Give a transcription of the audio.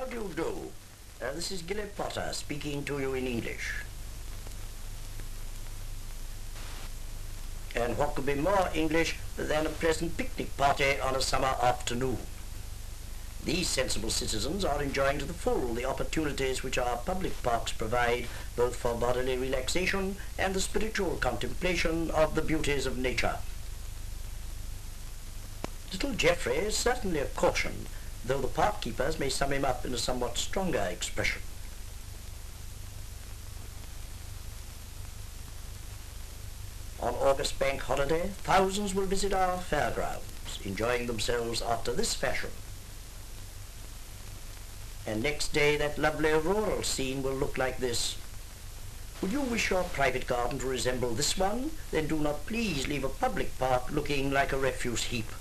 How do you do? This is Gilly Potter speaking to you in English. And what could be more English than a pleasant picnic party on a summer afternoon? These sensible citizens are enjoying to the full the opportunities which our public parks provide, both for bodily relaxation and the spiritual contemplation of the beauties of nature. Little Geoffrey is certainly a caution, though the park keepers may sum him up in a somewhat stronger expression. On August Bank Holiday, thousands will visit our fairgrounds, enjoying themselves after this fashion. And next day, that lovely rural scene will look like this. Would you wish your private garden to resemble this one? Then do not please leave a public park looking like a refuse heap.